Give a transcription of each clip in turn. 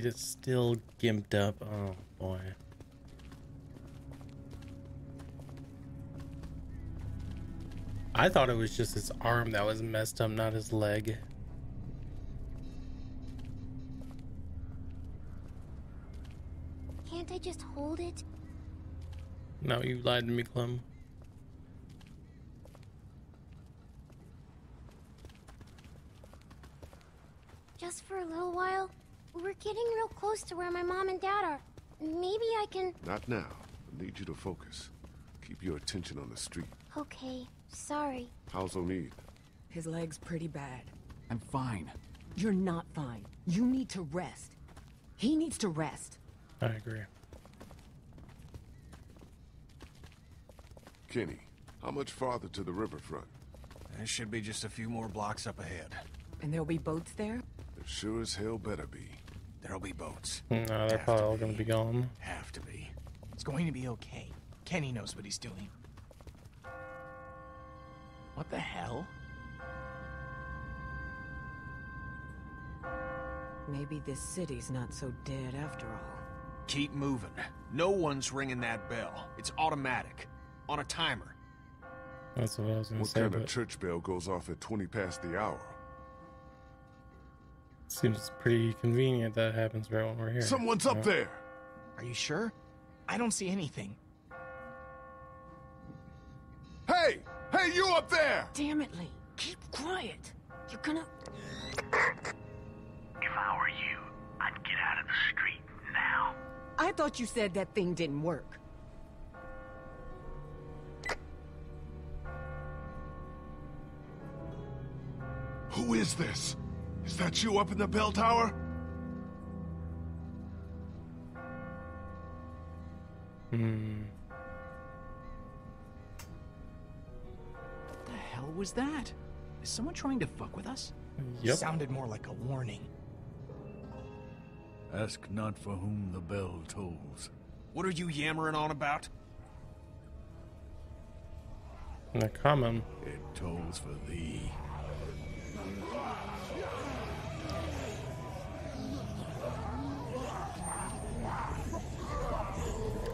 Omid is still gimped up. Oh boy. I thought it was just his arm that was messed up, not his leg. Can't I just hold it? No, you lied to me, Clem. Just for a little while. We're getting real close to where my mom and dad are. Maybe I can... Not now. I need you to focus. Keep your attention on the street. Okay. Sorry. How's Omid? His leg's pretty bad. I'm fine. You're not fine. You need to rest. He needs to rest. I agree. Kenny, how much farther to the riverfront? There should be just a few more blocks up ahead. And there'll be boats there? There sure as hell better be. There'll be boats. No, they're probably all gonna be gone. Have to be. It's going to be okay. Kenny knows what he's doing. What the hell? Maybe this city's not so dead after all. Keep moving. No one's ringing that bell. It's automatic. On a timer. That's what I was gonna say. What kind of church bell goes off at 20 past the hour? Seems pretty convenient that happens right when we're here. Someone's up there! Are you sure? I don't see anything. Hey! Hey, you up there! Damn it, Lee. Keep quiet. You're gonna... If I were you, I'd get out of the street now. I thought you said that thing didn't work. Who is this? Is that you up in the bell tower? Hmm... What was that? Is someone trying to fuck with us? Yep. Sounded more like a warning. Ask not for whom the bell tolls. What are you yammering on about? The common. It tolls for thee.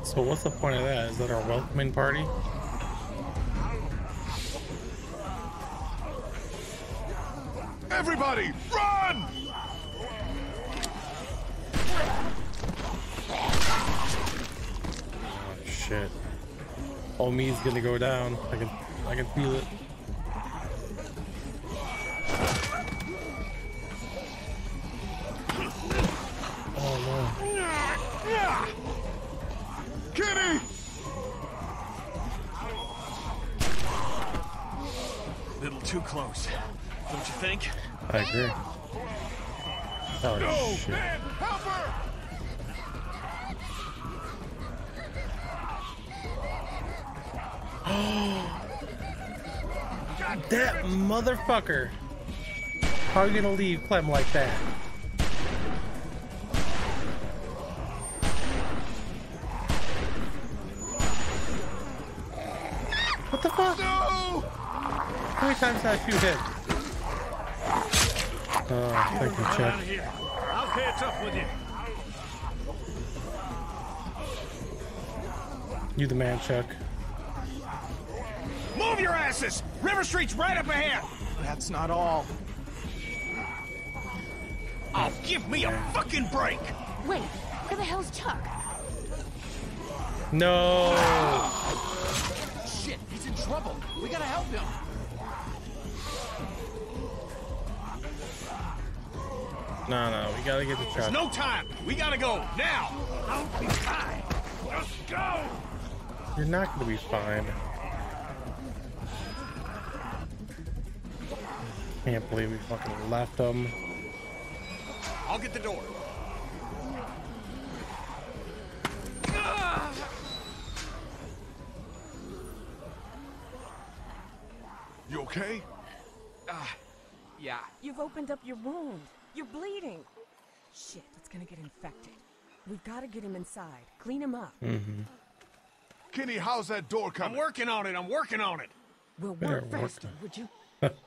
So what's the point of that? Is that our welcoming party? Everybody, run! Oh, shit. Omid's gonna go down. I can feel it. Oh no. Kenny! Little too close. Don't you think? I agree. Oh, no, shit. Man, help her! God, that motherfucker! How are you gonna leave Clem like that? What the fuck? No! How many times did I shoot him? Oh, thank you, Chuck. Out of here. I'll play it tough with you. You the man, Chuck. Move your asses! River Street's right up ahead! That's not all. Oh, give me a fucking break! Wait, where the hell's Chuck? No! Shit, he's in trouble. We gotta help him. No, we gotta get the truck. There's no time! We gotta go! Now! I'll be fine! Let's go! You're not gonna be fine. Can't believe we fucking left them. I'll get the door. You okay? Yeah. You've opened up your wound. You're bleeding. Shit, it's gonna get infected. We've got to get him inside. Clean him up. Mm-hmm. Kenny, how's that door coming? I'm working on it. We'll work faster, would you?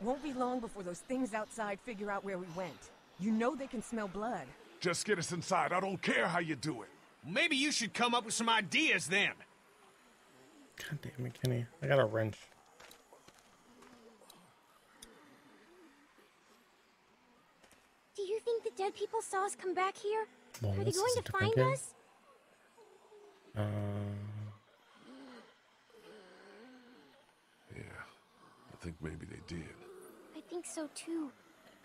Won't be long before those things outside figure out where we went. You know they can smell blood. Just get us inside. I don't care how you do it. Maybe you should come up with some ideas then. God damn it, Kenny. I got a wrench. Do you think the dead people saw us come back here? Well, are they going to find us? Yeah, I think maybe they did. I think so too.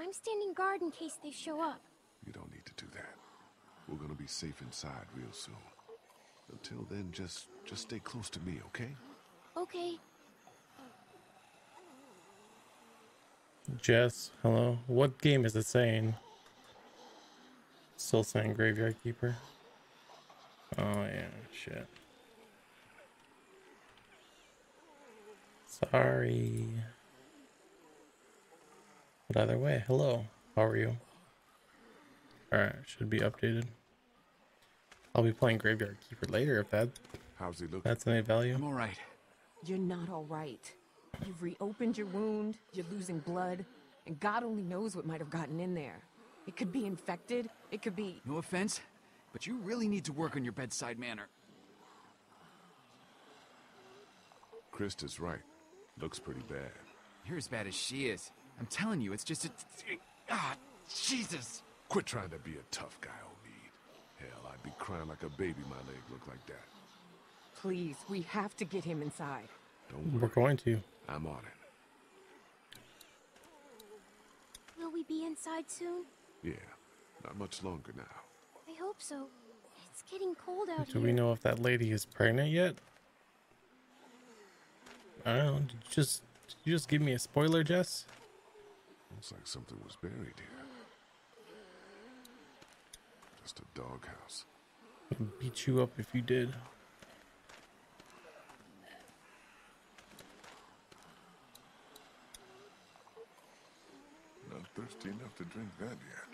I'm standing guard in case they show up. You don't need to do that. We're gonna be safe inside real soon. Until then, just stay close to me, okay? Okay. Jess, hello. What game is it saying? Still saying Graveyard Keeper. Oh yeah, shit. Sorry. But either way, hello. How are you? Alright, should be updated. I'll be playing Graveyard Keeper later if that... How's he looking? That's any value. I'm alright. You're not alright. You've reopened your wound, you're losing blood, and God only knows what might have gotten in there. It could be infected, it could be... No offense, but you really need to work on your bedside manner. Krista's right. Looks pretty bad. You're as bad as she is. I'm telling you, it's just a... Ah, Jesus! Quit trying to be a tough guy, Omid. Hell, I'd be crying like a baby my leg looked like that. Please, we have to get him inside. Don't worry. We're going to. I'm on it. Will we be inside soon? Yeah, not much longer now. I hope so. It's getting cold out here. Do we know if that lady is pregnant yet? I don't know. Did you just give me a spoiler, Jess? Looks like something was buried here. Just a doghouse. I'd beat you up if you did. Not thirsty enough to drink that yet.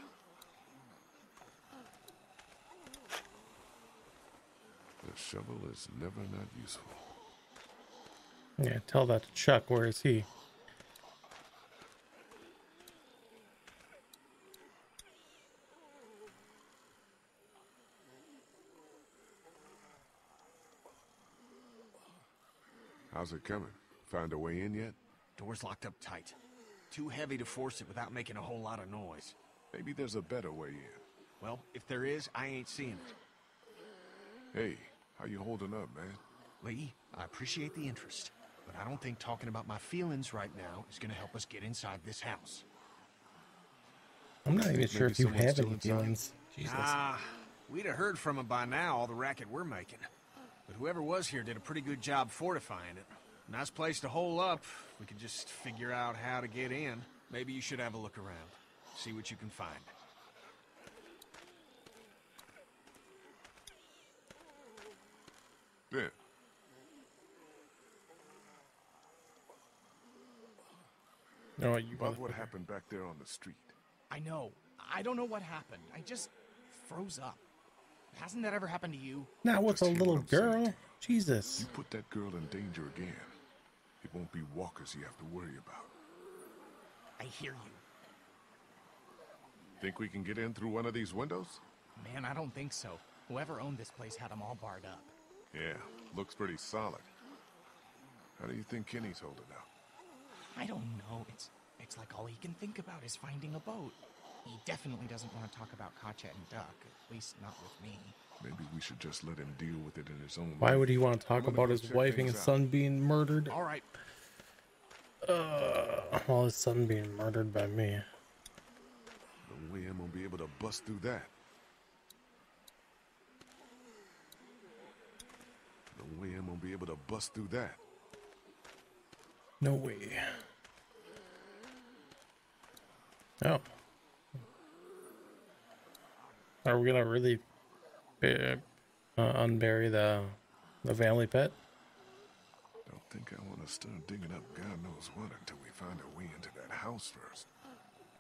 The shovel is never not useful. Yeah, tell that to Chuck. Where is he? How's it coming? Found a way in yet? Door's locked up tight. Too heavy to force it without making a whole lot of noise. Maybe there's a better way in. Well, if there is, I ain't seeing it. Hey, how you holding up, man? Lee, I appreciate the interest, but I don't think talking about my feelings right now is gonna help us get inside this house. I'm not even sure if you have any feelings. Jesus. We'd have heard from him by now, all the racket we're making. But whoever was here did a pretty good job fortifying it. Nice place to hole up. We could just figure out how to get in. Maybe you should have a look around. See what you can find. Yeah. No, you about what happened back there on the street? I know. I don't know what happened. I just froze up. Hasn't that ever happened to you? Not with a little girl. Jesus. You put that girl in danger again. It won't be walkers you have to worry about. I hear you. Think we can get in through one of these windows? Man, I don't think so. Whoever owned this place had them all barred up. Yeah, looks pretty solid. How do you think Kenny's holding up? I don't know. It's like all he can think about is finding a boat. He definitely doesn't want to talk about Katja and Duck, at least not with me. Maybe we should just let him deal with it in his own way. Why would he want to talk about his wife and his son being murdered? All right. Well, his son being murdered by me. No way I'm going to be able to bust through that. No way I'm going to be able to bust through that. No way. Oh. Are we gonna really unbury the family pet? Don't think I want to start digging up God knows what until we find a way into that house first.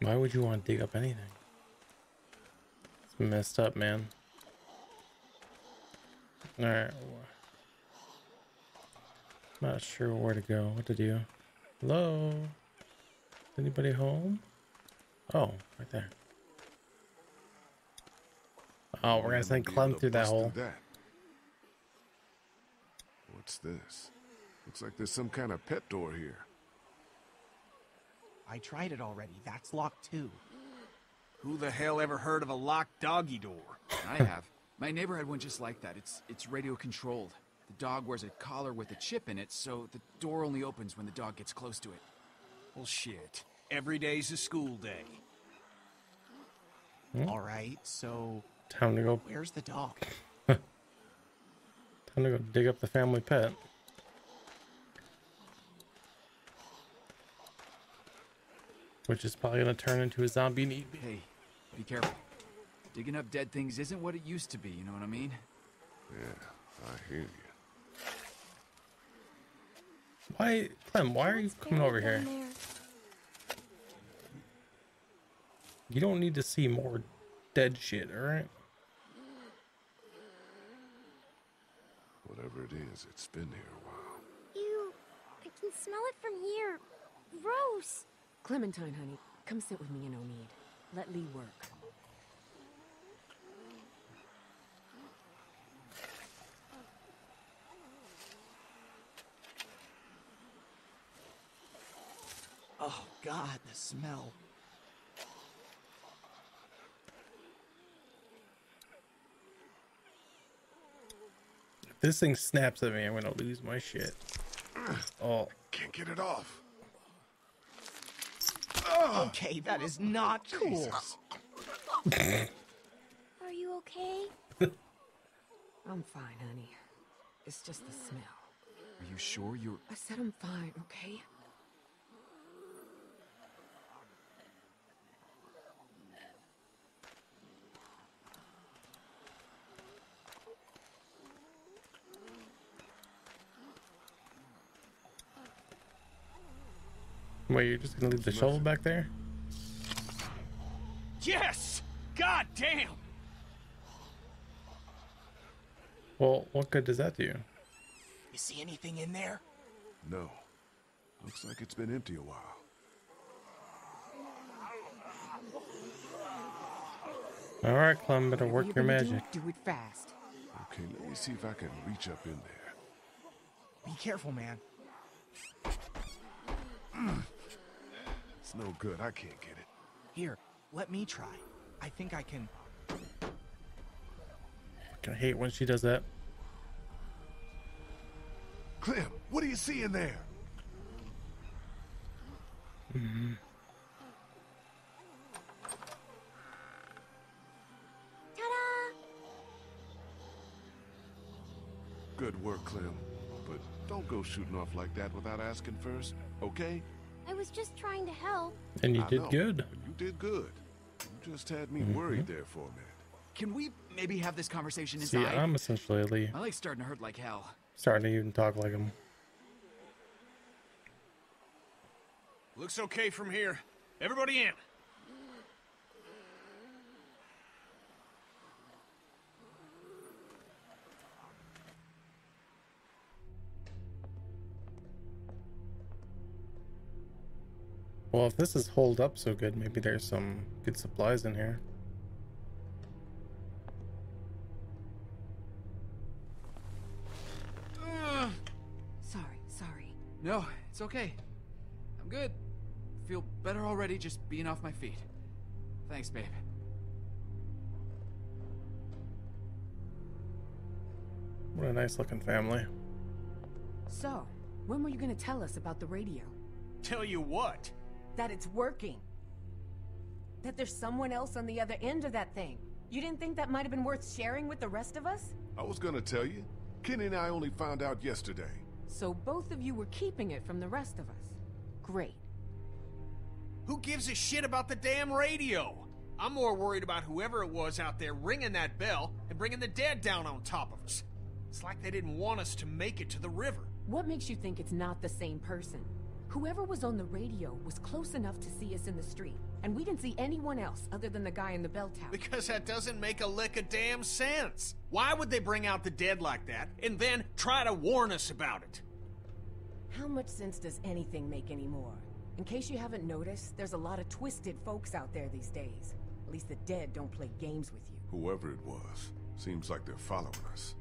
Why would you want to dig up anything? It's messed up, man. All right, not sure where to go, what to do. Hello? Anybody home? Oh, right there. Oh, we're gonna send Clem through that hole. What's this? Looks like there's some kind of pet door here. I tried it already. That's locked too. Who the hell ever heard of a locked doggy door? I have. My neighbor had one just like that. It's radio controlled. The dog wears a collar with a chip in it, so the door only opens when the dog gets close to it. Well, shit. Every day's a school day. Hmm. All right, so time to go. Where's the dog? Time to go dig up the family pet. Which is probably gonna turn into a zombie need. Hey, be careful. Digging up dead things isn't what it used to be, you know what I mean? Yeah, I hear you. Why, Clem, why are you coming over here? You don't need to see more dead shit, alright? Whatever it is, it's been here a while. Ew, I can smell it from here. Gross. Clementine, honey, come sit with me and Omid. Let Lee work. Oh, God, the smell. If this thing snaps at me, I'm gonna lose my shit. Oh. I can't get it off. Okay, that is not cool. Are you okay? I'm fine, honey. It's just the smell. Are you sure you're... I said I'm fine, okay? Wait, you're just gonna leave the shovel back there? Yes! God damn! Well, what good does that do? You see anything in there? No. Looks like it's been empty a while. Alright, Clem, better work your magic. Do it fast. Okay, let me see if I can reach up in there. Be careful, man. It's no good. I can't get it. Here, let me try. I think I can. I hate when she does that. Clem, what do you see in there? Mm-hmm. Ta-da! Good work, Clem. But don't go shooting off like that without asking first, okay? I was just trying to help. And you did good. You did good. You just had me worried there for a minute. Can we maybe have this conversation inside? See, I'm essentially a Lee. My leg's starting to hurt like hell. Starting to even talk like him. Looks okay from here. Everybody in. Well, if this is holed up so good, maybe there's some good supplies in here. Sorry. No, it's okay. I'm good. Feel better already just being off my feet. Thanks, babe. What a nice looking family. So, when were you gonna tell us about the radio? Tell you what? That it's working. That there's someone else on the other end of that thing. You didn't think that might have been worth sharing with the rest of us? I was gonna tell you. Kenny and I only found out yesterday. So both of you were keeping it from the rest of us. Great. Who gives a shit about the damn radio? I'm more worried about whoever it was out there ringing that bell and bringing the dead down on top of us. It's like they didn't want us to make it to the river. What makes you think it's not the same person? Whoever was on the radio was close enough to see us in the street, and we didn't see anyone else other than the guy in the bell tower. Because that doesn't make a lick of damn sense. Why would they bring out the dead like that, and then try to warn us about it? How much sense does anything make anymore? In case you haven't noticed, there's a lot of twisted folks out there these days. At least the dead don't play games with you. Whoever it was, seems like they're following us.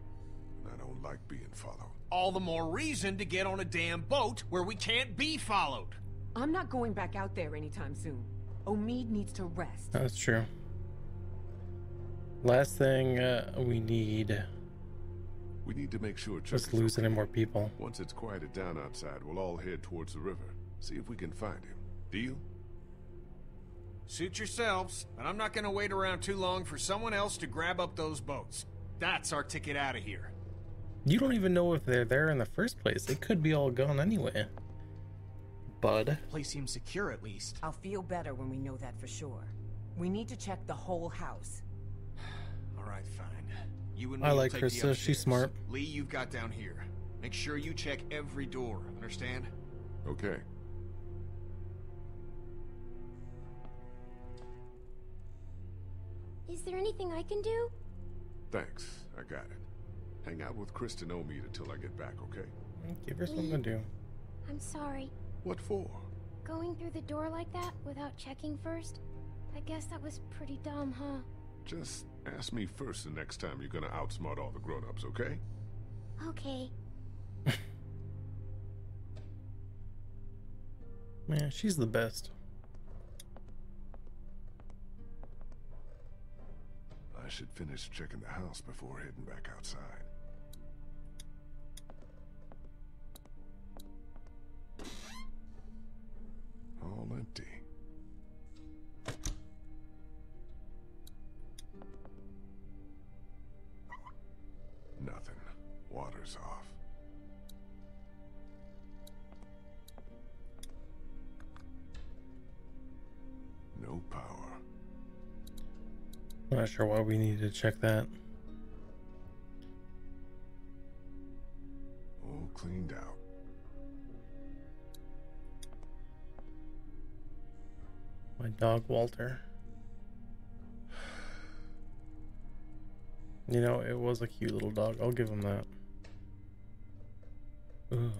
And I don't like being followed. All the more reason to get on a damn boat where we can't be followed. I'm not going back out there anytime soon. Omid needs to rest. That's true. Last thing we need to make sure Chuck doesn't lose any more people. Once it's quieted down outside, we'll all head towards the river. See if we can find him. Deal? Suit yourselves, but I'm not gonna wait around too long for someone else to grab up those boats. That's our ticket out of here. You don't even know if they're there in the first place. They could be all gone anyway. Bud. The place seems secure at least. I'll feel better when we know that for sure. We need to check the whole house. Alright, fine. You and me. I like Christa, she's smart. Lee, you've got down here. Make sure you check every door, understand? Okay. Is there anything I can do? Thanks, I got it. Hang out with Christa and Omid until I get back, okay? Give her something to do. I'm sorry. What for? Going through the door like that without checking first? I guess that was pretty dumb, huh? Just ask me first the next time you're gonna outsmart all the grown-ups, okay? Okay. Man, she's the best. I should finish checking the house before heading back outside. All empty. Nothing. Water's off. No power. Not sure why we need to check that. All cleaned out. My dog Walter. You know, it was a cute little dog. I'll give him that. Ugh.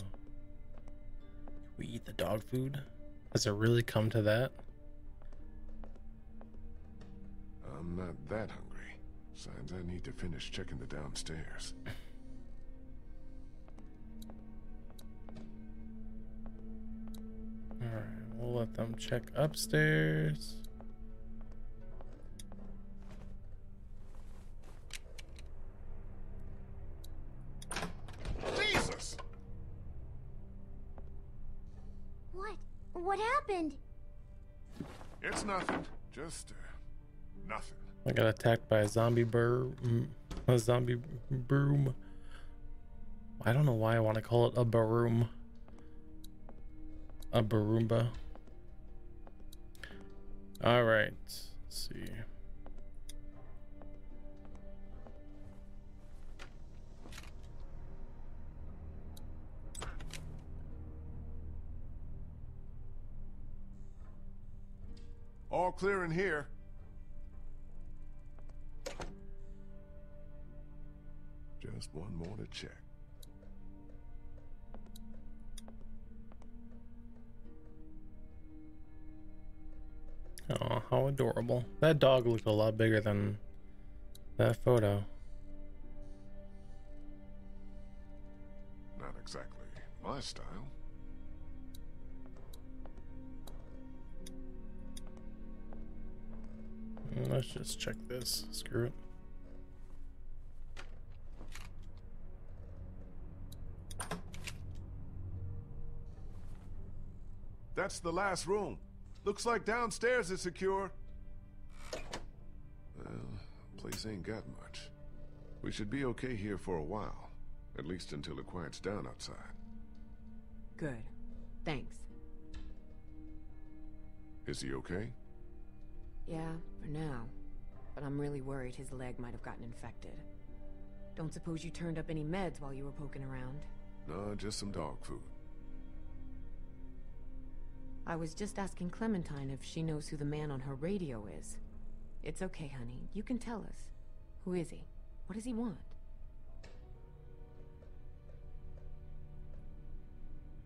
We eat the dog food? Has it really come to that? I'm not that hungry. Signs I need to finish checking the downstairs. Alright, we'll let them check upstairs. Jesus! What? What happened? It's nothing. Just... nothing. I got attacked by a zombie broom. A zombie broom. I don't know why I want to call it a broom. A baroomba. All right. Let's see. All clear in here. Just one more to check. Oh, how adorable. That dog looked a lot bigger than that photo. Not exactly my style. Let's just check this. Screw it. That's the last room. Looks like downstairs is secure. Well, place ain't got much. We should be okay here for a while. At least until it quiets down outside. Good. Thanks. Is he okay? Yeah, for now. But I'm really worried his leg might have gotten infected. Don't suppose you turned up any meds while you were poking around? No, just some dog food. I was just asking Clementine if she knows who the man on her radio is. It's okay, honey. You can tell us. Who is he? What does he want?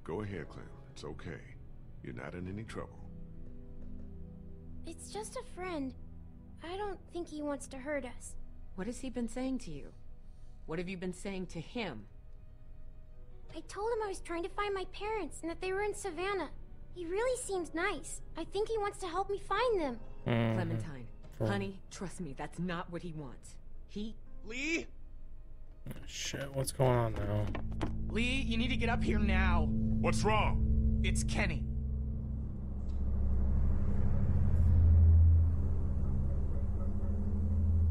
Go ahead, Clem. It's okay. You're not in any trouble. It's just a friend. I don't think he wants to hurt us. What has he been saying to you? What have you been saying to him? I told him I was trying to find my parents and that they were in Savannah. He really seems nice. I think he wants to help me find them. Clementine, honey, trust me, that's not what he wants. He... Lee? Oh, shit, what's going on now? Lee, you need to get up here now. What's wrong? It's Kenny.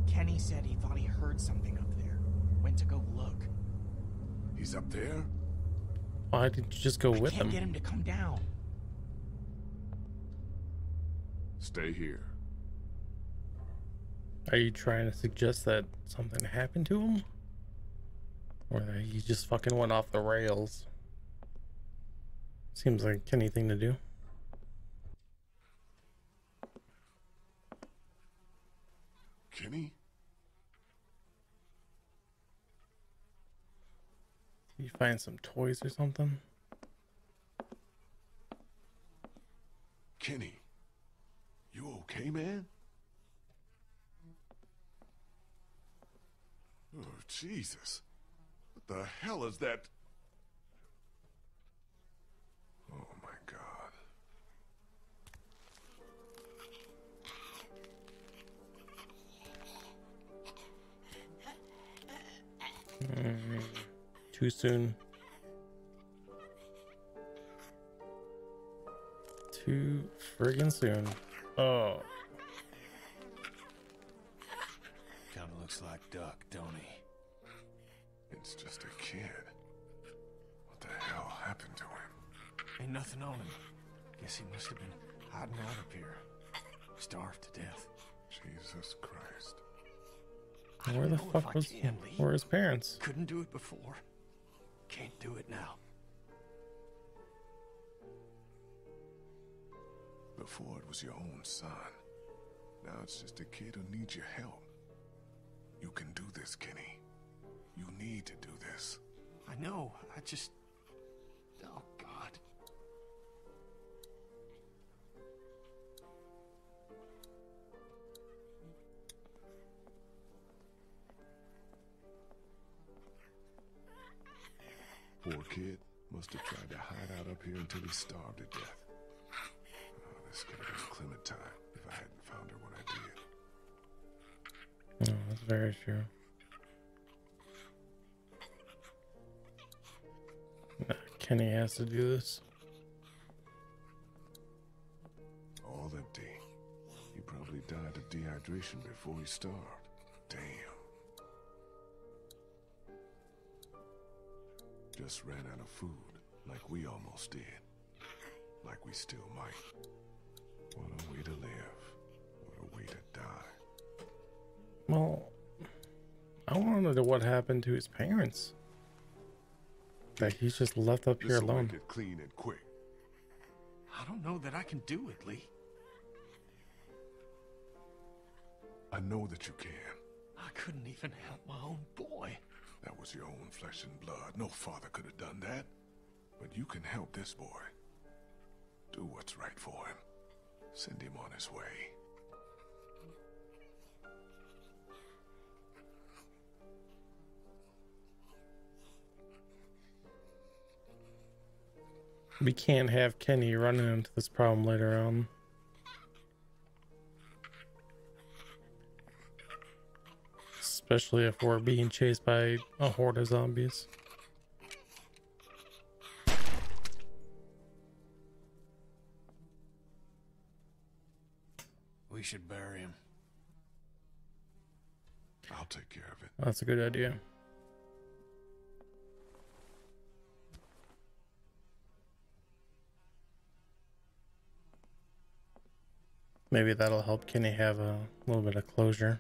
Kenny said he thought he heard something up there. Went to go look. He's up there? Why didn't you just go with him? I can't get him to come down. Stay here. Are you trying to suggest that something happened to him? Or that he just fucking went off the rails? Seems like anything to do. Kenny? Did you find some toys or something? Kenny, you okay, man? Oh, Jesus. What the hell is that? Oh, my God. Too soon. Too friggin' soon. Oh. Kinda looks like Duck, don't he? It's just a kid. What the hell happened to him? Ain't nothing on him. Guess he must have been hiding out up here. Starved to death. Jesus Christ. Where the fuck was him? Where his parents? Couldn't do it before. Can't do it now. Before it was your own son. Now it's just a kid who needs your help. You can do this, Kenny. You need to do this. I know. I just... Oh, God. Poor kid must have tried to hide out up here until he starved to death. Oh, this could have been Clementine if I hadn't found her when I did. Oh, that's very true. Kenny has to do this. All empty. He probably died of dehydration before he starved. Damn. Just ran out of food, like we almost did. Like we still might. What a way to live. What a way to die. Well, I want to know what happened to his parents. That he's just left up here alone. Get clean and quick. I don't know that I can do it, Lee. I know that you can. I couldn't even help my own boy. That was your own flesh and blood. No father could have done that. But you can help this boy. Do what's right for him. Send him on his way. We can't have Kenny running into this problem later on. Especially if we're being chased by a horde of zombies. We should bury him. I'll take care of it. That's a good idea. Maybe that'll help Kenny have a little bit of closure.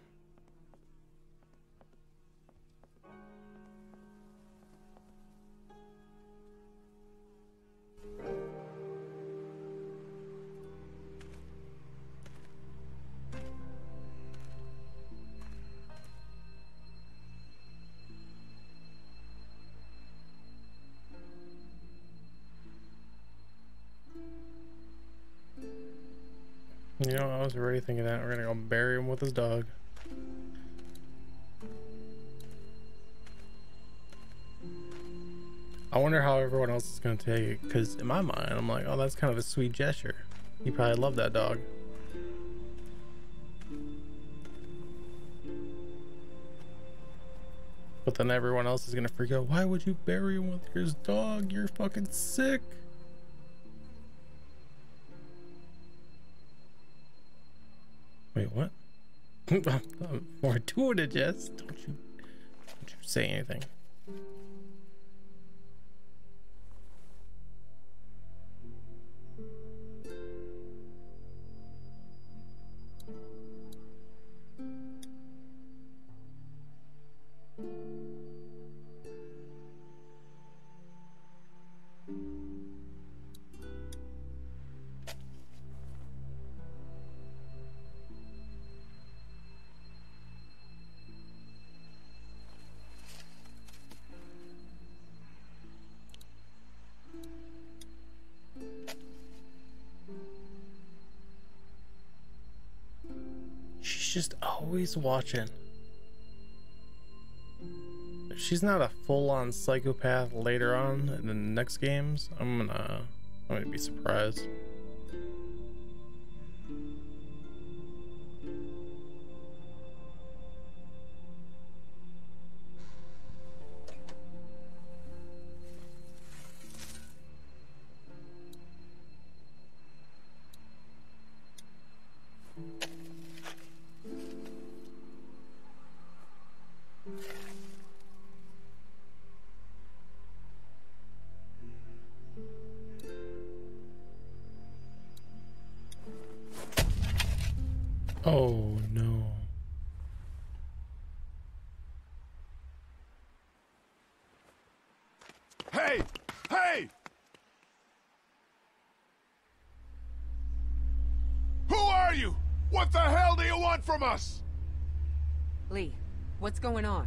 You know, I was already thinking that. We're gonna go bury him with his dog. I wonder how everyone else is gonna take it, because in my mind, I'm like, oh, that's kind of a sweet gesture. He probably loved that dog. But then everyone else is gonna freak out. Why would you bury him with your dog? You're fucking sick. Wait, what? I'm more doing it, Jess. Don't you say anything. Just always watching. If she's not a full-on psychopath later on in the next games, I'm gonna be surprised. Oh no. Hey! Hey! Who are you? What the hell do you want from us? Lee, what's going on?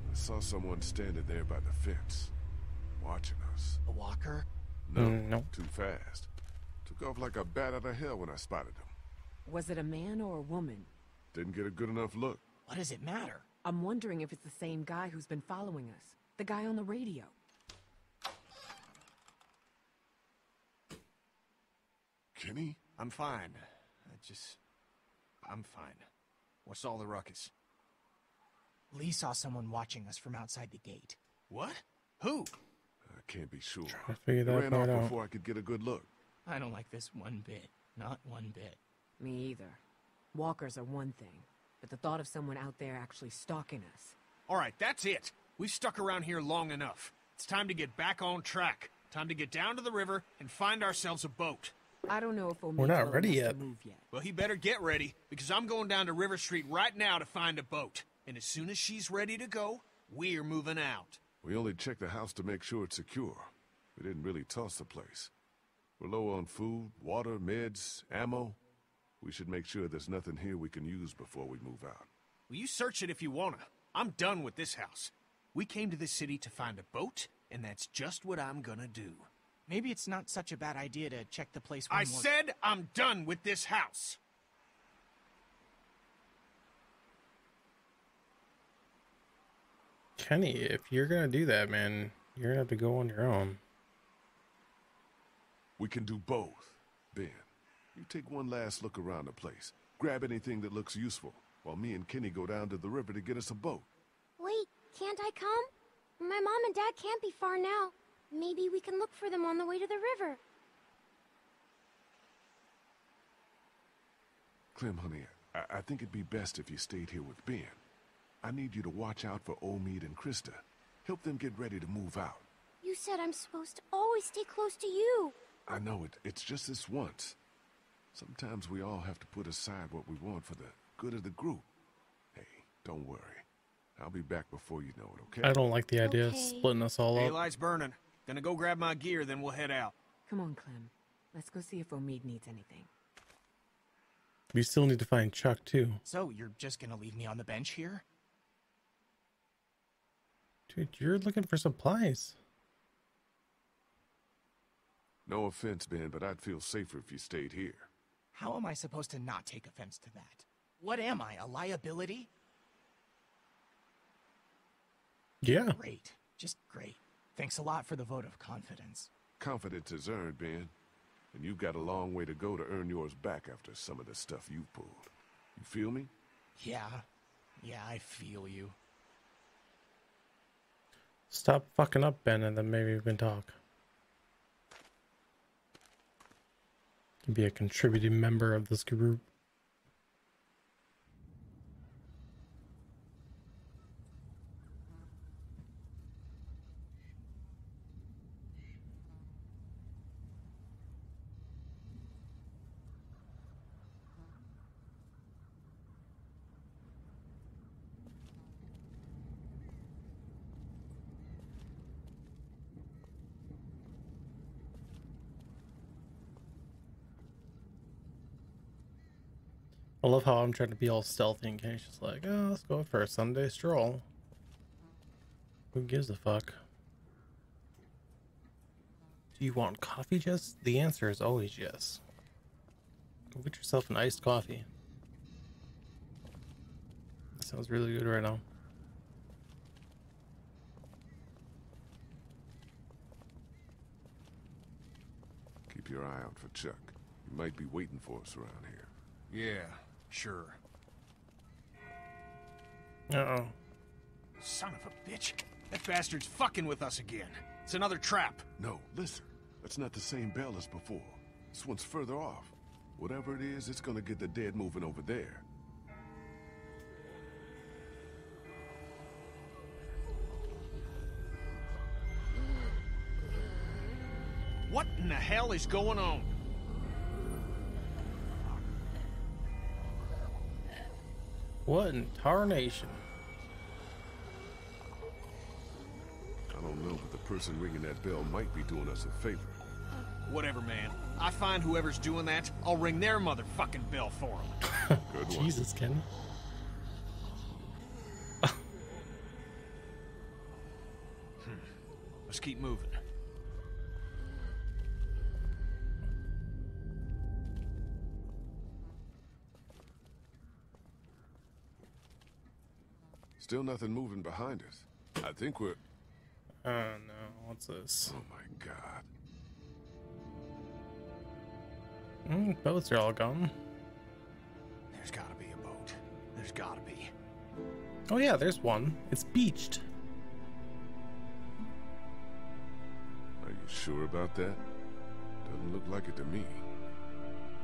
I saw someone standing there by the fence, watching us. A walker? No, no, too fast. Took off like a bat out of hell when I spotted him. Was it a man or a woman? Didn't get a good enough look. What does it matter? I'm wondering if it's the same guy who's been following us. The guy on the radio. Kenny? I'm fine. I'm fine. What's all the ruckus? Lee saw someone watching us from outside the gate. What? Who? I can't be sure. I figured that ran off before I could get a good look. I don't like this one bit. Not one bit. Me either. Walkers are one thing, but the thought of someone out there actually stalking us. All right, that's it. We've stuck around here long enough. It's time to get back on track. Time to get down to the river and find ourselves a boat. I don't know if Omid We're not ready yet. Well, he better get ready, because I'm going down to River Street right now to find a boat. And as soon as she's ready to go, we're moving out. We only checked the house to make sure it's secure. We didn't really toss the place. We're low on food, water, meds, ammo. We should make sure there's nothing here we can use before we move out. Well, you search it if you wanna. I'm done with this house. We came to this city to find a boat, and that's just what I'm gonna do. Maybe it's not such a bad idea to check the place one more time. I said I'm done with this house! Kenny, if you're gonna do that, man, you're gonna have to go on your own. We can do both. Ben, you take one last look around the place. Grab anything that looks useful, while me and Kenny go down to the river to get us a boat. Wait, can't I come? My mom and dad can't be far now. Maybe we can look for them on the way to the river. Clem, honey, I think it'd be best if you stayed here with Ben. I need you to watch out for Omid and Christa. Help them get ready to move out. You said I'm supposed to always stay close to you. I know it. It's just this once. Sometimes we all have to put aside what we want for the good of the group. Hey, don't worry. I'll be back before you know it, okay? I don't like the idea of splitting us all up. Daylight's burning. Gonna go grab my gear, then we'll head out. Come on, Clem. Let's go see if Omid needs anything. We still need to find Chuck, too. So, you're just gonna leave me on the bench here? Dude, you're looking for supplies. No offense, Ben, but I'd feel safer if you stayed here. How am I supposed to not take offense to that? What am I, a liability? Yeah. Great. Just great. Thanks a lot for the vote of confidence. Confidence is earned, Ben. And you've got a long way to go to earn yours back after some of the stuff you've pulled. You feel me? Yeah. Yeah, I feel you. Stop fucking up, Ben, and then maybe we can talk. You can be a contributing member of this group. I love how I'm trying to be all stealthy and Kenny's just like, oh, let's go for a Sunday stroll. Who gives a fuck? Do you want coffee, Jess? The answer is always yes. Go get yourself an iced coffee. That sounds really good right now. Keep your eye out for Chuck. He might be waiting for us around here. Yeah. Sure. Uh-oh. Son of a bitch. That bastard's fucking with us again. It's another trap. No, listen. That's not the same bell as before. This one's further off. Whatever it is, it's gonna get the dead moving over there. What in the hell is going on? What in tarnation? I don't know, but the person ringing that bell might be doing us a favor. Whatever, man. I find whoever's doing that, I'll ring their motherfucking bell for them. Good one. Jesus, Kenny. Let's keep moving. Still nothing moving behind us. I think we're... Oh no, what's this? Oh my god. Boats are all gone. There's gotta be a boat. There's gotta be. Oh yeah, there's one. It's beached. Are you sure about that? Doesn't look like it to me.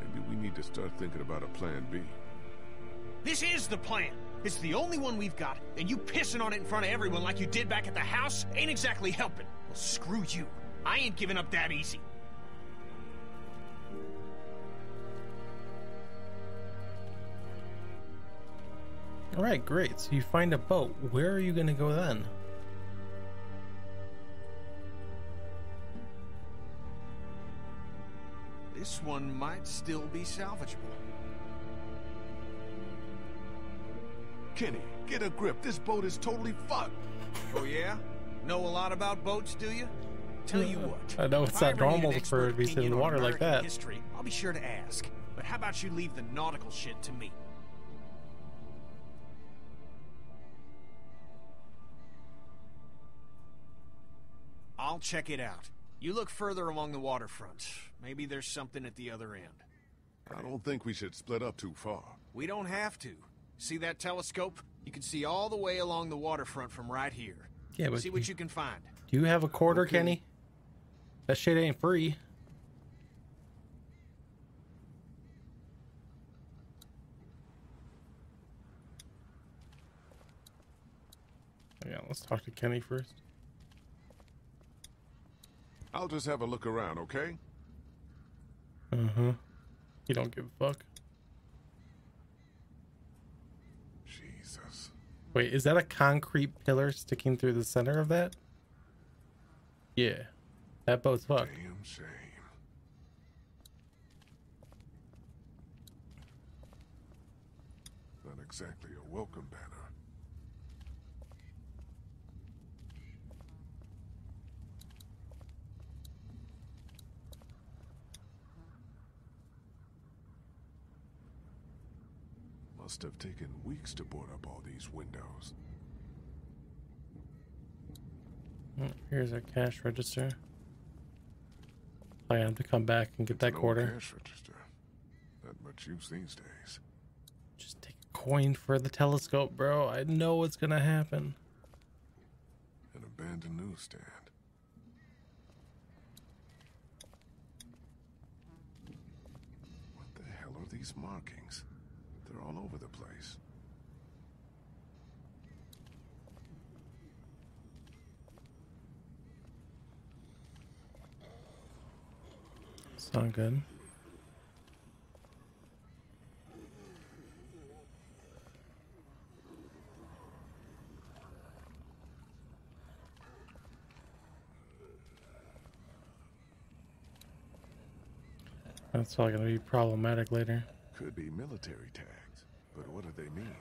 Maybe we need to start thinking about a plan B. This is the plan! It's the only one we've got, and you pissing on it in front of everyone like you did back at the house ain't exactly helping. Well, screw you. I ain't giving up that easy. Alright, great. So you find a boat. Where are you going to go then? This one might still be salvageable. Kenny, get a grip. This boat is totally fucked. Oh, yeah? Know a lot about boats, do you? Tell you what. I know it's not normal for it to be in the water like that. History, I'll be sure to ask. But how about you leave the nautical shit to me? I'll check it out. You look further along the waterfront. Maybe there's something at the other end. I don't think we should split up too far. We don't have to. See that telescope? You can see all the way along the waterfront from right here. Yeah, but see what you can find. Do you have a quarter, okay, Kenny? That shit ain't free. Yeah, let's talk to Kenny first. I'll just have a look around, okay? Uh-huh. You don't give a fuck. Wait, is that a concrete pillar sticking through the center of that? Yeah. That boat's fucked. Damn shame. Not exactly a welcome banner. must have taken weeks to board up all these windows. Here's a cash register. I have to come back and get that quarter. Cash register. Not much use these days. Just take a coin for the telescope, bro. I know what's gonna happen. An abandoned newsstand. What the hell are these markings? They're all over the place. It's not good. That's all gonna be problematic later. Could be military tags, but what do they mean?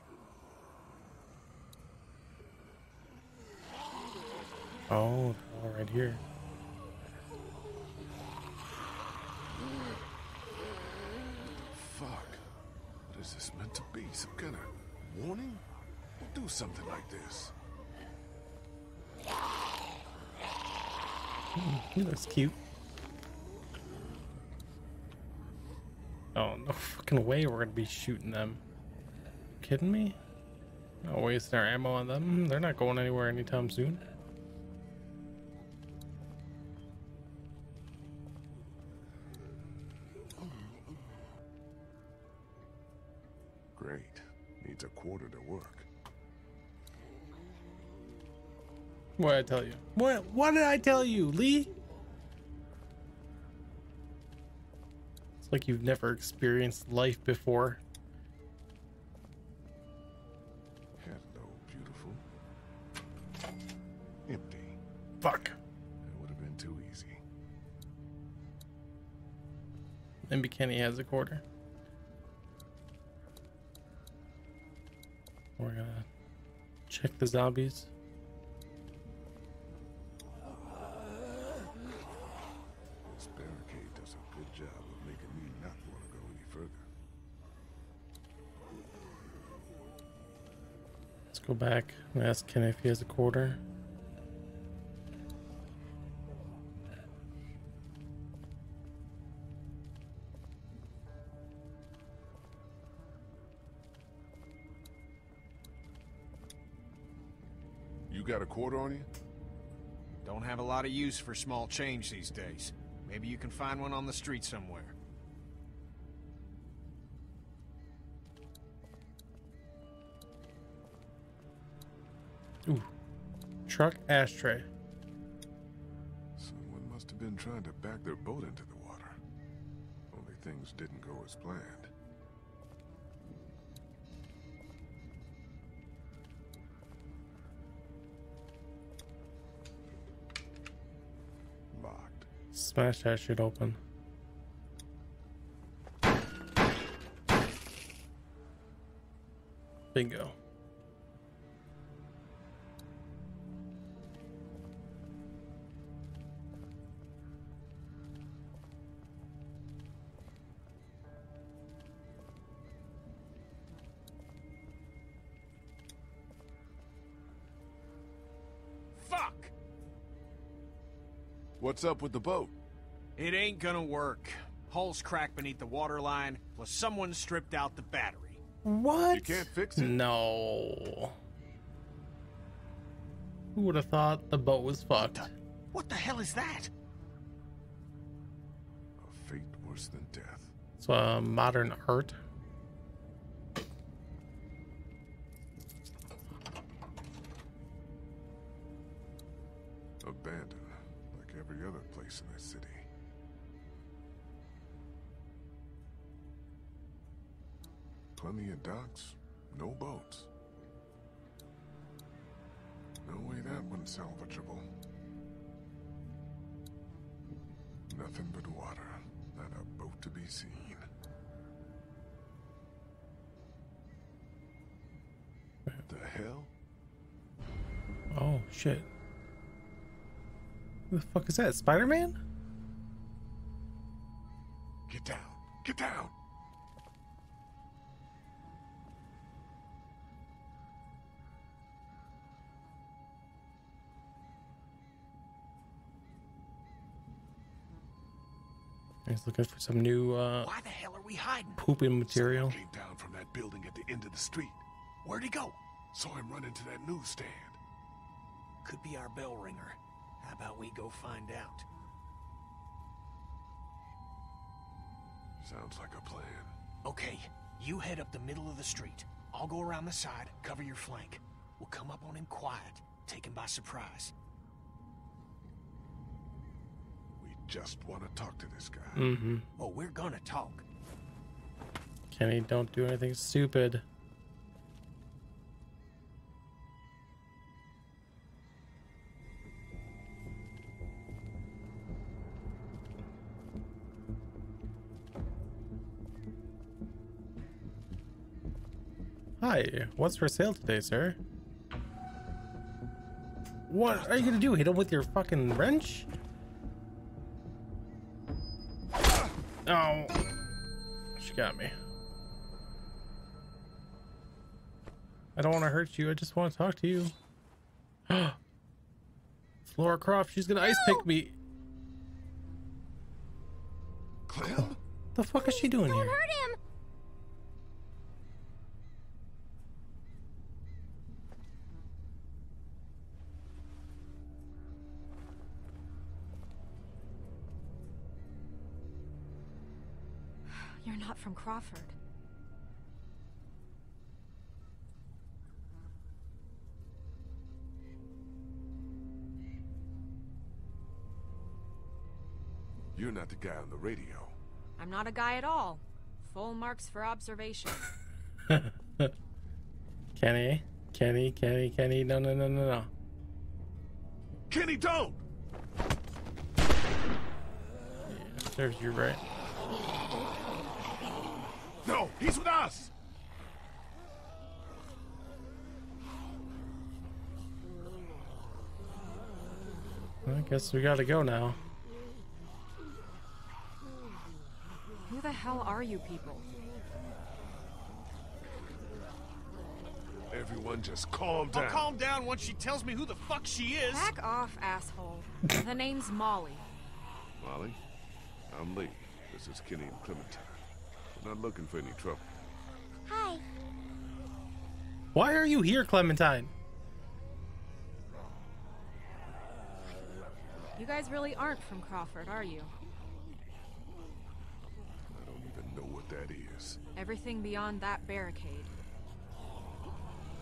Oh, all right here. Fuck. What is this meant to be? Some kind of warning? Don't do something like this. He looks cute. Oh, no fucking way we're gonna be shooting them. Kidding me? Not wasting our ammo on them. They're not going anywhere anytime soon. Great. Needs a quarter to work. What did I tell you? What did I tell you, Lee? Like you've never experienced life before. Hello, beautiful. Empty. Fuck. That would have been too easy. Maybe Kenny has a quarter. We're gonna check the zombies. Go back and ask Kenny if he has a quarter. You got a quarter on you? Don't have a lot of use for small change these days. Maybe you can find one on the street somewhere. Ooh. Truck ashtray. Someone must have been trying to back their boat into the water. Only things didn't go as planned. Locked. Smash that shit open. Bingo. What's up with the boat? It ain't gonna work. Hull's cracked beneath the waterline, plus someone stripped out the battery. What? You can't fix it? No. Who would have thought the boat was fucked? What the hell is that? A fate worse than death. It's a modern art. Abandoned. Every other place in that city. Plenty of docks, no boats. No way that one's salvageable. Nothing but water, not a boat to be seen. What the hell? Oh, shit. Who the fuck is that? Spider-Man? Get down! Get down! He's looking for some new why the hell are we hiding? Pooping material. Someone came down from that building at the end of the street. Where'd he go? Saw him run into that newsstand. Could be our bell ringer. How about we go find out? Sounds like a plan. Okay, you head up the middle of the street. I'll go around the side, cover your flank. We'll come up on him quiet, take him by surprise. We just want to talk to this guy. Mm-hmm. Oh, we're gonna talk. Kenny, don't do anything stupid. Hi, what's for sale today, sir? What are you gonna do? Hit him with your fucking wrench? Oh, she got me. I don't want to hurt you. I just want to talk to you. It's Laura Croft. She's gonna ice pick me. Clem? The fuck is she doing here? Don't hurt him. You're not from Crawford. You're not the guy on the radio. I'm not a guy at all. Full marks for observation. Kenny, Kenny, Kenny, Kenny, no, no, no, no, no. Kenny, don't! Yeah, serves you right. No, he's with us. I guess we gotta go now. Who the hell are you people? Everyone just calm down. I'll calm down once she tells me who the fuck she is. Back off, asshole. The name's Molly. Molly? I'm Lee. This is Kenny and Clementine. Not looking for any trouble. Hi. Why are you here, Clementine? You guys really aren't from Crawford, are you? I don't even know what that is. Everything beyond that barricade.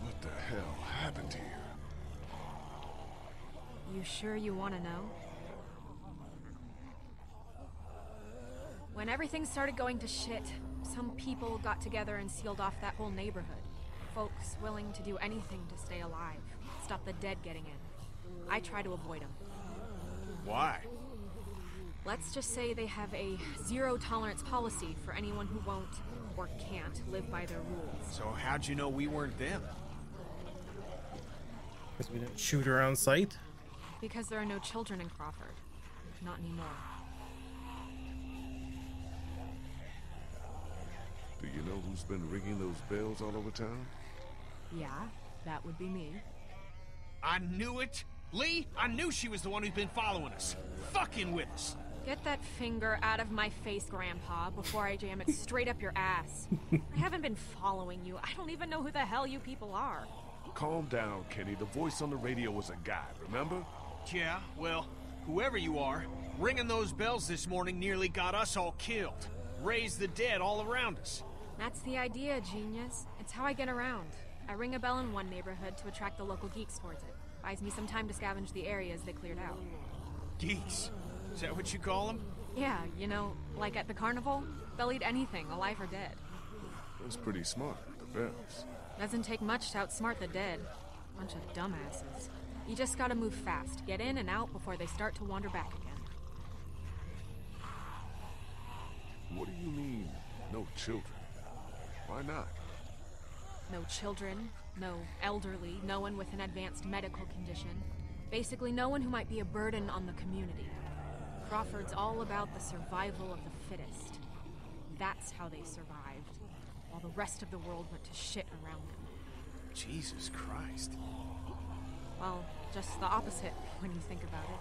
What the hell happened here? You sure you want to know? When everything started going to shit, some people got together and sealed off that whole neighborhood. Folks willing to do anything to stay alive, stop the dead getting in. I try to avoid them. Why? Let's just say they have a zero-tolerance policy for anyone who won't or can't live by their rules. So how'd you know we weren't them? Because we didn't shoot her on sight? Because there are no children in Crawford. Not anymore. Do you know who's been ringing those bells all over town? Yeah, that would be me. I knew it! Lee, I knew she was the one who's been following us. Fucking with us! Get that finger out of my face, Grandpa, before I jam it straight up your ass. I haven't been following you. I don't even know who the hell you people are. Calm down, Kenny. The voice on the radio was a guy, remember? Yeah, well, whoever you are, ringing those bells this morning nearly got us all killed. Raised the dead all around us. That's the idea, genius. It's how I get around. I ring a bell in one neighborhood to attract the local geeks towards it. Buys me some time to scavenge the areas they cleared out. Geeks? Is that what you call them? Yeah, you know, like at the carnival, they'll eat anything, alive or dead. That's pretty smart, the bells. Doesn't take much to outsmart the dead. Bunch of dumbasses. You just gotta move fast, get in and out before they start to wander back again. What do you mean, no children? Why not? No children, no elderly, no one with an advanced medical condition. Basically no one who might be a burden on the community. Crawford's all about the survival of the fittest. That's how they survived, while the rest of the world went to shit around them. Jesus Christ. Well, just the opposite when you think about it.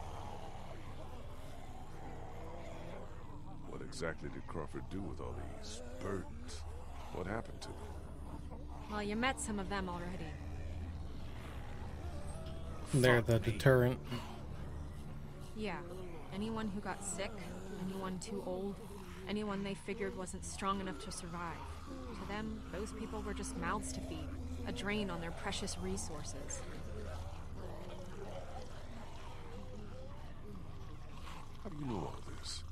exactly did Crawford do with all these burdens? What happened to them? Well, you met some of them already. They're the deterrent. Yeah. Anyone who got sick, anyone too old, anyone they figured wasn't strong enough to survive. To them, those people were just mouths to feed, a drain on their precious resources. How do you know all this?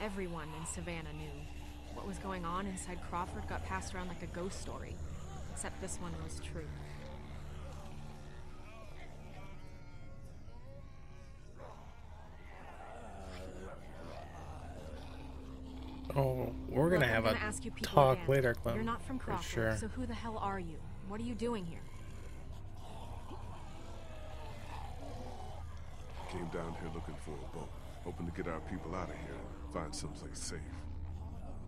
Everyone in Savannah knew. What was going on inside Crawford got passed around like a ghost story, except this one was true. Oh, we're gonna have a talk later, Clem. You're not from Crawford, so who the hell are you? What are you doing here? Came down here looking for a boat, hoping to get our people out of here, find someplace safe.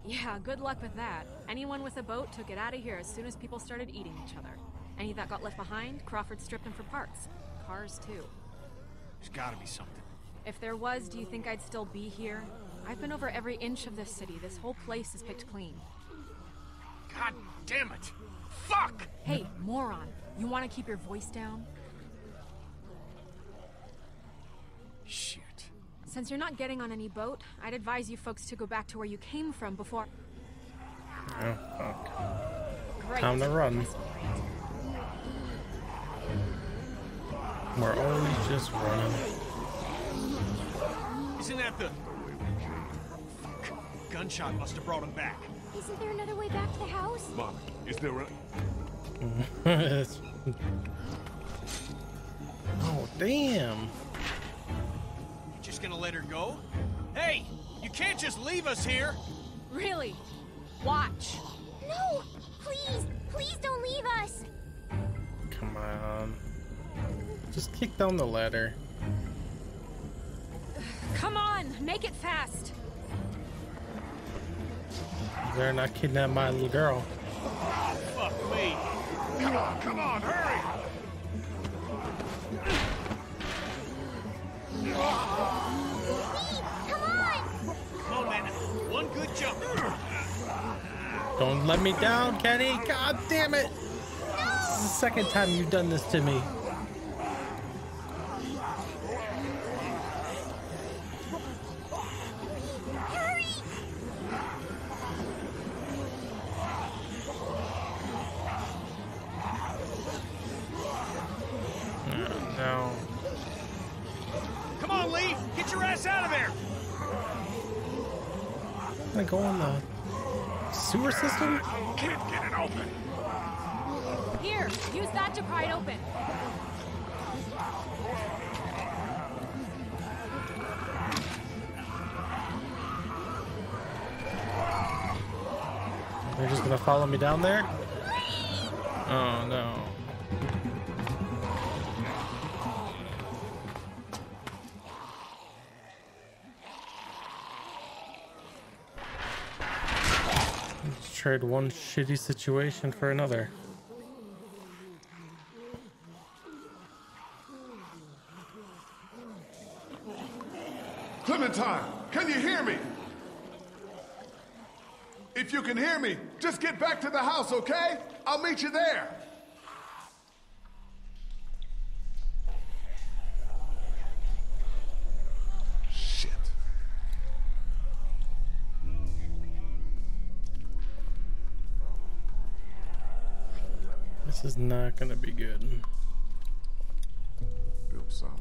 Yeah, good luck with that. Anyone with a boat took it out of here as soon as people started eating each other. Any that got left behind, Crawford stripped them for parts. Cars, too. There's gotta be something. If there was, do you think I'd still be here? I've been over every inch of this city. This whole place is picked clean. God damn it! Fuck! Hey, moron. You want to keep your voice down? Shit. Since you're not getting on any boat, I'd advise you folks to go back to where you came from before... Oh, fuck. Great. Time to run. We're always just running. Isn't that the... Gunshot must have brought him back. Isn't there another way back to the house? Mom, is there a... Oh, damn. You just gonna let her go? Hey, you can't just leave us here. Really? Watch. No, please. Please don't leave us. Come on. Just kick down the ladder. Come on, make it fast. They're not kidnapping my little girl. Oh, fuck me. Come on, hurry! Lee, come on! Come on, man. One good jump. Don't let me down, Kenny. God damn it. No. This is the second time you've done this to me. Go on the sewer system? Can't get it open. Here, use that to pry it open. They're just gonna follow me down there? Please! Oh no. Trade one shitty situation for another. Clementine, can you hear me? If you can hear me, just get back to the house, okay? I'll meet you there. This is not gonna be good. Built solid.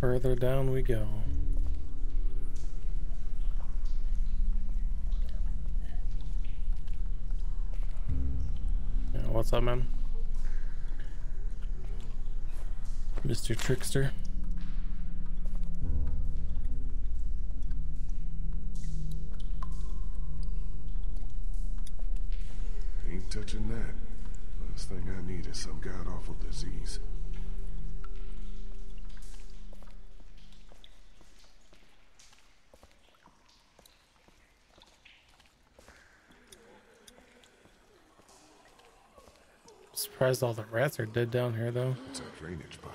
Further down we go. Yeah, what's up, man? Mr. Trickster. Ain't touching that. Last thing I need is some god-awful disease. Surprised all the rats are dead down here, though. It's a drainage pipe.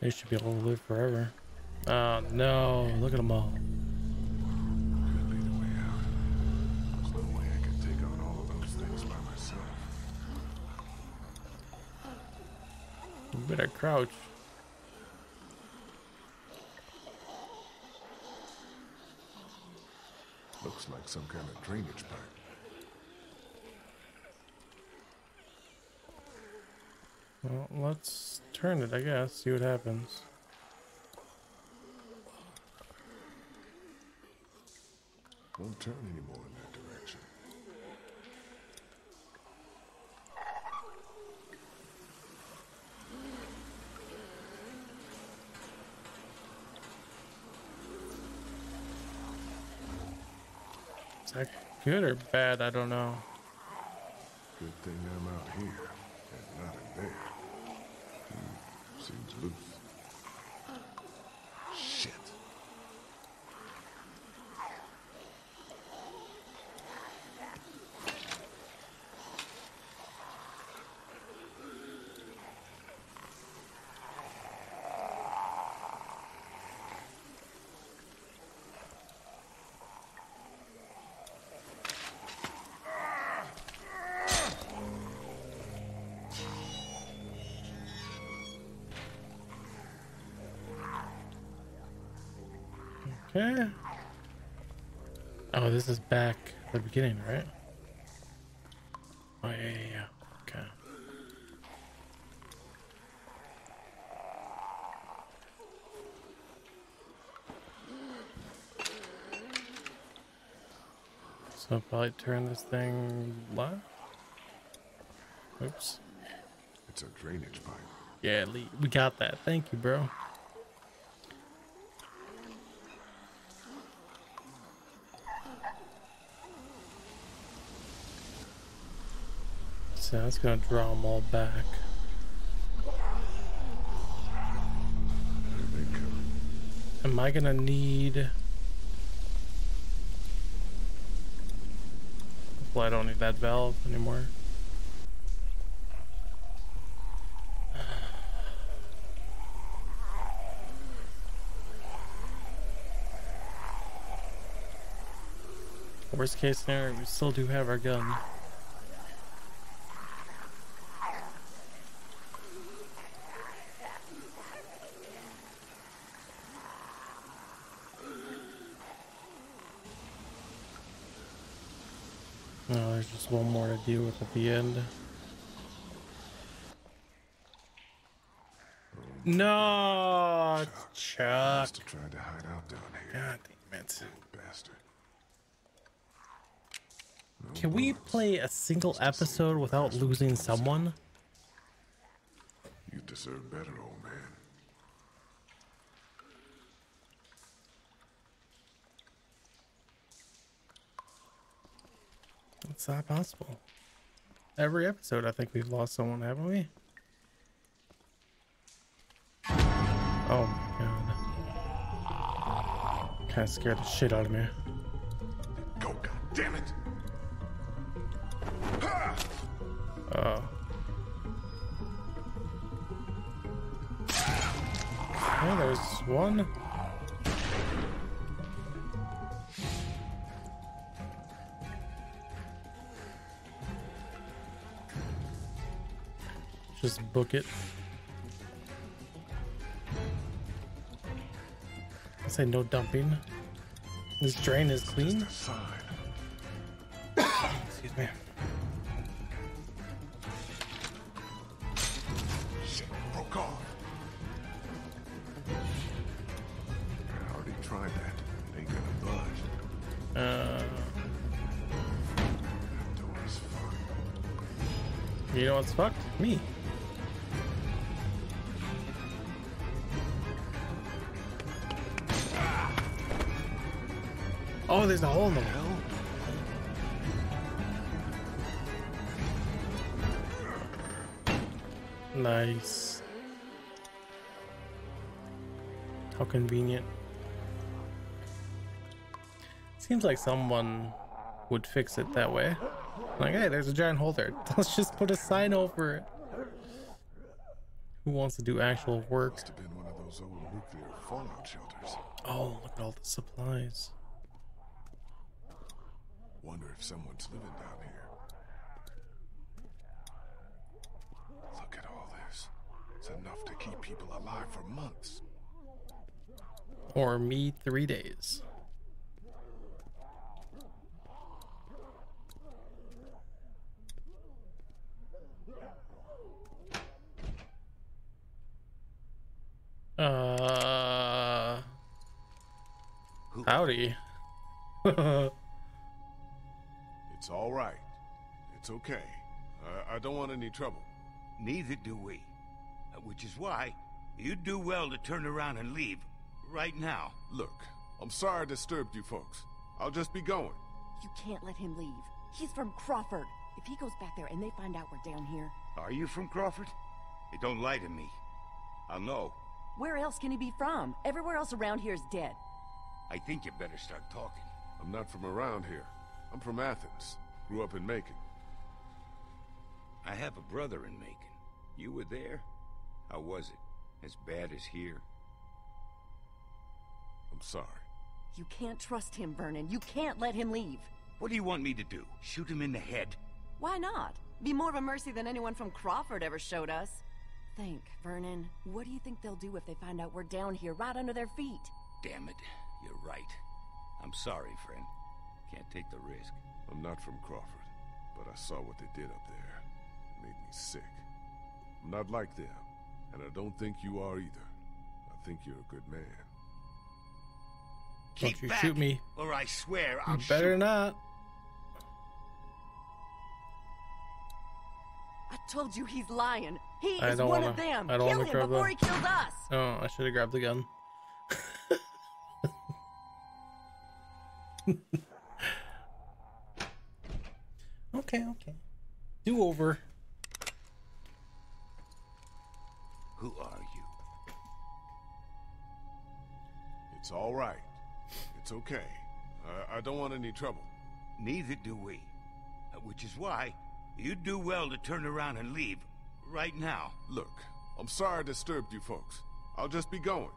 They should be able to live forever. Oh no! Look at them all. Could be the way out. There's no way I could take on all of those things by myself. You better crouch. Looks like some kind of drainage pipe. Well, let's turn it, I guess, see what happens. Won't turn anymore in that direction. Is that good or bad? I don't know. Good thing I'm out here and not in there. Seems loose. Shit. Okay. Oh, this is back at the beginning, right? Oh, yeah. Okay. So I'll probably turn this thing left. Oops. It's a drainage pipe. Yeah, Lee, we got that. Thank you, bro. Yeah, that's gonna draw them all back. Am I gonna need? Well, I don't need that valve anymore. Worst case scenario, we still do have our gun. No, there's just one more to deal with at the end. No, Chuck. Must have tried to hide out down here. God damn it. Bastard. Can we play a single episode without losing someone? You deserve better, old man. It's not possible. Every episode, I think we've lost someone, haven't we? Oh my god. Kind of scared the shit out of me. Go, goddammit! Oh. Yeah, there's one. Just book it. I say no dumping. This drain is clean. Excuse me. Shit, broke off. I already tried that. They gonna budge. That door is fucked. You know what's fucked? Me. Oh, there's a hole in the wall. Nice. How convenient. Seems like someone would fix it that way. Like, hey, there's a giant hole there. Let's just put a sign over it. Who wants to do actual work? Must have been one of those old nuclear fallout shelters. Oh, look at all the supplies. Wonder if someone's living down here. Look at all this. It's enough to keep people alive for months. Or me 3 days. Howdy. It's all right. It's okay. I don't want any trouble. Neither do we. Which is why you'd do well to turn around and leave right now. Look, I'm sorry I disturbed you folks. I'll just be going. You can't let him leave. He's from Crawford. If he goes back there and they find out we're down here. Are you from Crawford? They don't lie to me. I'll know. Where else can he be from? Everywhere else around here is dead. I think you better start talking. I'm not from around here. I'm from Athens. Grew up in Macon. I have a brother in Macon. You were there? How was it? As bad as here? I'm sorry. You can't trust him, Vernon. You can't let him leave. What do you want me to do? Shoot him in the head? Why not? Be more of a mercy than anyone from Crawford ever showed us. Think, Vernon. What do you think they'll do if they find out we're down here right under their feet? Damn it. You're right. I'm sorry, friend. Can't take the risk. I'm not from Crawford, but I saw what they did up there. It made me sick. I'm not like them, and I don't think you are either. I think you're a good man. Don't you shoot me, or I swear I'll shoot. Better not. I told you he's lying. He is one of them. Kill him before he killed us. Oh, I should have grabbed the gun. Okay. Do over. Who are you? It's all right. It's okay. I don't want any trouble. Neither do we. Which is why you'd do well to turn around and leave right now. Look, I'm sorry I disturbed you folks. I'll just be going.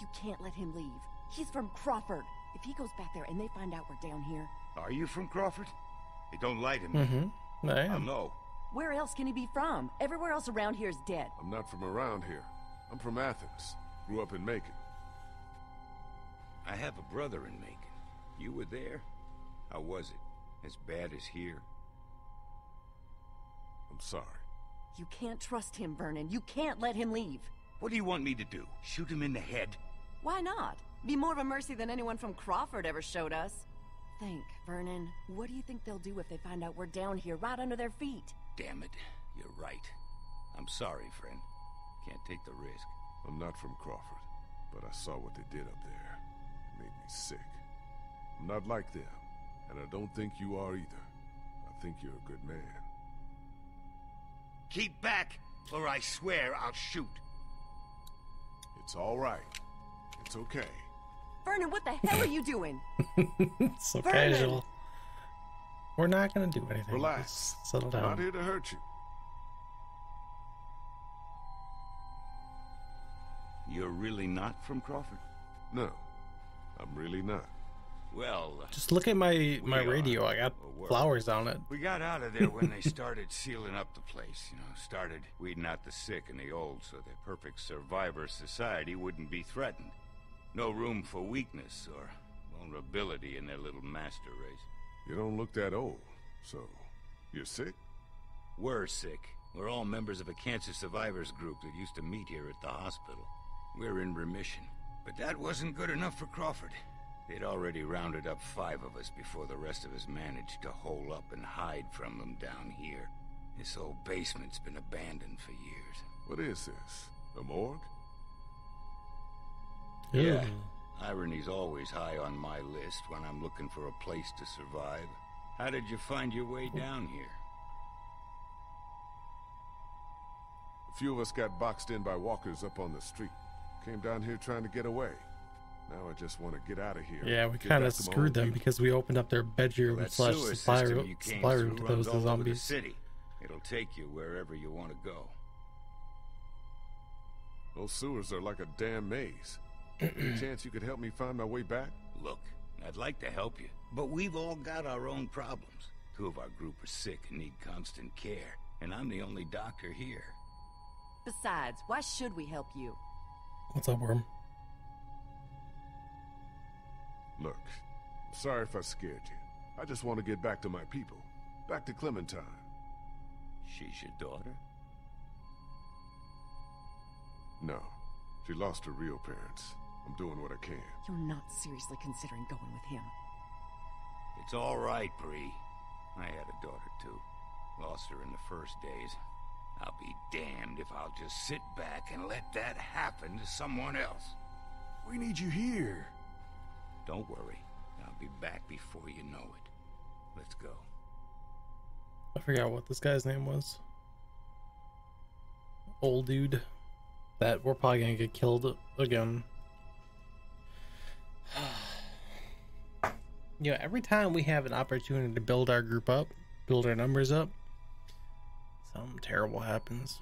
You can't let him leave. He's from Crawford. If he goes back there and they find out we're down here. Are you from Crawford? They don't lie to me. I am. No. Where else can he be from? Everywhere else around here is dead. I'm not from around here. I'm from Athens. Grew up in Macon. I have a brother in Macon. You were there? How was it? As bad as here? I'm sorry. You can't trust him, Vernon. You can't let him leave. What do you want me to do? Shoot him in the head? Why not? Be more of a mercy than anyone from Crawford ever showed us. Think, Vernon. What do you think they'll do if they find out we're down here right under their feet? Damn it. You're right. I'm sorry, friend. Can't take the risk. I'm not from Crawford, but I saw what they did up there. It made me sick. I'm not like them, and I don't think you are either. I think you're a good man. Keep back, or I swear I'll shoot. It's all right. It's okay. Vernon, what the hell are you doing? So Vernon. Casual. We're not gonna do anything. Relax. Just settle down. I'm not here to hurt you. You're really not from Crawford? No, I'm really not. Well, just look at my radio. I got flowers on it. We got out of there when they started sealing up the place, you know, started weeding out the sick and the old so the perfect survivor society wouldn't be threatened. No room for weakness or vulnerability in their little master race. You don't look that old, so you're sick? We're sick. We're all members of a cancer survivors group that used to meet here at the hospital. We're in remission. But that wasn't good enough for Crawford. They'd already rounded up 5 of us before the rest of us managed to hole up and hide from them down here. This old basement's been abandoned for years. What is this? A morgue? Yeah. Irony's always high on my list when I'm looking for a place to survive. How did you find your way down here? A few of us got boxed in by walkers up on the street. Came down here trying to get away. Now I just want to get out of here. Yeah, we kind of screwed them because we opened up their bedroom slash supply room to those zombies. City. It'll take you wherever you want to go. Those sewers are like a damn maze. Any chance you could help me find my way back? Look, I'd like to help you, but we've all got our own problems. Two of our group are sick and need constant care, and I'm the only doctor here. Besides, why should we help you? What's up, Worm? Look, I'm sorry if I scared you. I just want to get back to my people. Back to Clementine. She's your daughter? No. She lost her real parents. I'm doing what I can. You're not seriously considering going with him. It's all right, Bree. I had a daughter, too. Lost her in the first days. I'll be damned if I'll just sit back and let that happen to someone else. We need you here. Don't worry. I'll be back before you know it. Let's go. I forgot what this guy's name was. Old dude. That we're probably gonna get killed again. You know, every time we have an opportunity to build our group up, build our numbers up, something terrible happens.